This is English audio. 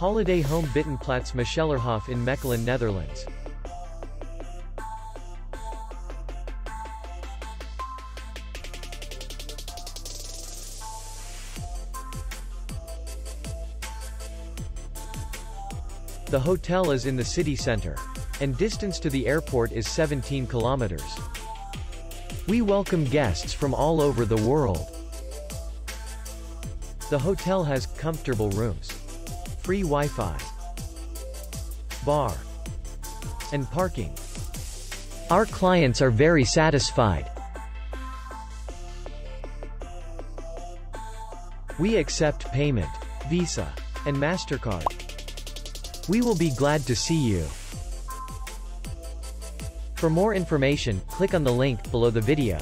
Holiday Home Buitenplaats Mechelerhof in Mechelen, Netherlands. The hotel is in the city center, and distance to the airport is 17 kilometers. We welcome guests from all over the world. The hotel has comfortable rooms, free Wi-Fi, bar, and parking. Our clients are very satisfied. We accept payment, Visa, and MasterCard. We will be glad to see you. For more information, click on the link below the video.